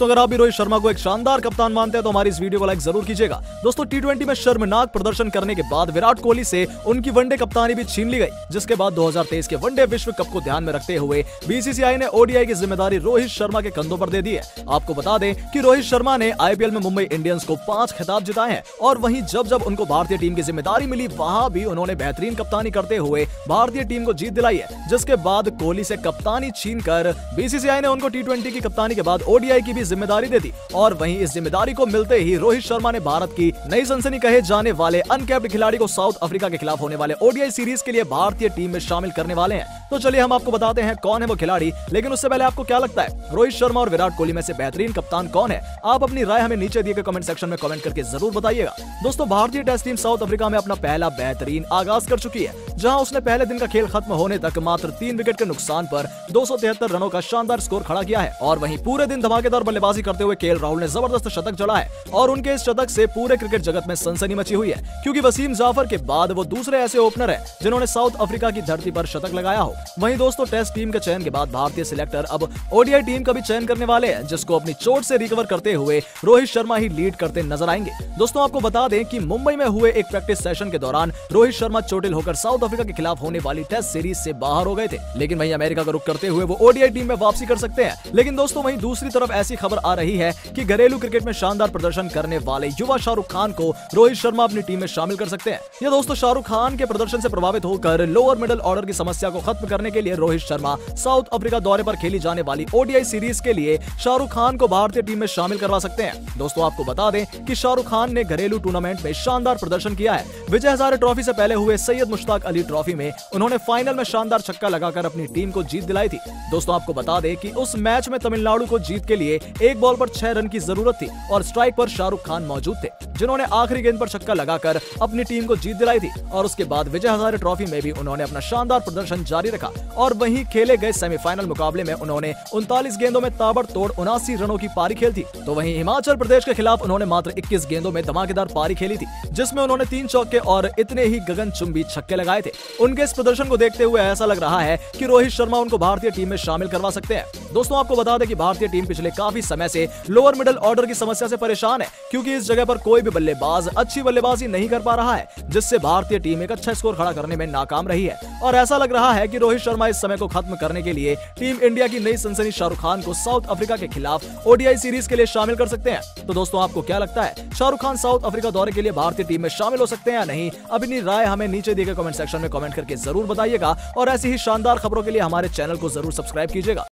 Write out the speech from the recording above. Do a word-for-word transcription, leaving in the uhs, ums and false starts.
दोस्तों अगर आप भी रोहित शर्मा को एक शानदार कप्तान मानते हैं तो हमारी इस वीडियो को लाइक जरूर कीजिएगा। दोस्तों टी ट्वेंटी में शर्मनाक प्रदर्शन करने के बाद विराट कोहली से उनकी वनडे कप्तानी भी छीन ली गई, जिसके बाद दो हज़ार तेईस के वनडे विश्व कप को ध्यान में रखते हुए बीसीसीआई ने ओडीआई की जिम्मेदारी रोहित शर्मा के कंधों पर दे दी है। आपको बता दें कि रोहित शर्मा ने आईपीएल में मुंबई इंडियंस को पांच खिताब जिताए हैं और वहीं जब जब उनको भारतीय टीम की जिम्मेदारी मिली वहाँ भी उन्होंने बेहतरीन कप्तानी करते हुए भारतीय टीम को जीत दिलाई है, जिसके बाद कोहली से कप्तानी छीनकर बीसीसीआई ने उनको टी ट्वेंटी की कप्तानी के बाद ओडीआई की भी जिम्मेदारी दे दी और वहीं इस जिम्मेदारी को मिलते ही रोहित शर्मा ने भारत की नई सनसनी कहे जाने वाले अनकैप्ड खिलाड़ी को साउथ अफ्रीका के खिलाफ होने वाले ओडीआई सीरीज के लिए भारतीय टीम में शामिल करने वाले हैं। तो चलिए हम आपको बताते हैं कौन है वो खिलाड़ी, लेकिन उससे पहले आपको क्या लगता है रोहित शर्मा और विराट कोहली में से बेहतरीन कप्तान कौन है? आप अपनी राय हमें नीचे दिए गए कमेंट सेक्शन में कमेंट करके जरूर बताइएगा। दोस्तों भारतीय टेस्ट टीम साउथ अफ्रीका में अपना पहला बेहतरीन आगाज कर चुकी है, जहां उसने पहले दिन का खेल खत्म होने तक मात्र तीन विकेट के नुकसान पर दो सौ तिहत्तर रनों का शानदार स्कोर खड़ा किया है और वहीं पूरे दिन धमाकेदार बल्लेबाजी करते हुए के एल राहुल ने जबरदस्त शतक जड़ा है और उनके इस शतक से पूरे क्रिकेट जगत में सनसनी मची हुई है, क्योंकि वसीम जाफर के बाद वो दूसरे ऐसे ओपनर है जिन्होंने साउथ अफ्रीका की धरती पर शतक लगाया हो। वहीं दोस्तों टेस्ट टीम के चयन के बाद भारतीय सिलेक्टर अब ओडीआई टीम का भी चयन करने वाले हैं, जिसको अपनी चोट से रिकवर करते हुए रोहित शर्मा ही लीड करते नजर आएंगे। दोस्तों आपको बता दें कि मुंबई में हुए एक प्रैक्टिस सेशन के दौरान रोहित शर्मा चोटिल होकर साउथ अफ्रीका के खिलाफ होने वाली टेस्ट सीरीज से बाहर हो गए थे, लेकिन वहीं अमेरिका का रुख करते हुए वो ओडीआई टीम में वापसी कर सकते हैं। लेकिन दोस्तों वहीं दूसरी तरफ ऐसी खबर आ रही है कि घरेलू क्रिकेट में शानदार प्रदर्शन करने वाले युवा शाहरुख खान को रोहित शर्मा अपनी टीम में शामिल कर सकते हैं। ये दोस्तों शाहरुख खान के प्रदर्शन से प्रभावित होकर लोअर मिडिल ऑर्डर की समस्या को खत्म करने के लिए रोहित शर्मा साउथ अफ्रीका दौरे पर खेली जाने वाली ओडीआई सीरीज के लिए शाहरुख खान को भारतीय टीम में शामिल करवा सकते हैं। दोस्तों आपको बता दें कि शाहरुख खान ने घरेलू टूर्नामेंट में शानदार प्रदर्शन किया है। विजय हजारे ट्रॉफी से पहले हुए सैयद मुश्ताक अली ट्रॉफी में उन्होंने फाइनल में शानदार छक्का लगाकर अपनी टीम को जीत दिलाई थी। दोस्तों आपको बता दें कि उस मैच में तमिलनाडु को जीत के लिए एक बॉल पर छह रन की जरूरत थी और स्ट्राइक पर शाहरुख खान मौजूद थे, जिन्होंने आखिरी गेंद पर छक्का लगाकर अपनी टीम को जीत दिलाई थी और उसके बाद विजय हजारे ट्रॉफी में भी उन्होंने अपना शानदार प्रदर्शन जारी रखा और वहीं खेले गए सेमीफाइनल मुकाबले में उन्होंने उनतालीस गेंदों में ताबड़तोड़ उनासी रनों की पारी खेल थी। तो वहीं हिमाचल प्रदेश के खिलाफ उन्होंने मात्र इक्कीस गेंदों में धमाकेदार पारी खेली थी, जिसमें उन्होंने तीन चौके और इतने ही गगनचुंबी छक्के लगाए थे। उनके इस प्रदर्शन को देखते हुए ऐसा लग रहा है कि रोहित शर्मा उनको भारतीय टीम में शामिल करवा सकते हैं। दोस्तों आपको बता दें कि भारतीय टीम पिछले काफी समय से लोअर मिडिल ऑर्डर की समस्या से परेशान है, क्योंकि इस जगह पर कोई भी बल्लेबाज अच्छी बल्लेबाजी नहीं कर पा रहा है, जिससे भारतीय टीम एक अच्छा स्कोर खड़ा करने में नाकाम रही है और ऐसा लग रहा है कि रोहित शर्मा इस समय को खत्म करने के लिए टीम इंडिया की नई सनसनी शाहरुख खान को साउथ अफ्रीका के खिलाफ ओडीआई सीरीज के लिए शामिल कर सकते हैं। तो दोस्तों आपको क्या लगता है शाहरुख खान साउथ अफ्रीका दौरे के लिए भारतीय टीम में शामिल हो सकते हैं या नहीं? अपनी राय हमें नीचे दिए गए कमेंट सेक्शन में कमेंट करके जरूर बताइएगा और ऐसी ही शानदार खबरों के लिए हमारे चैनल को जरूर सब्सक्राइब कीजिएगा।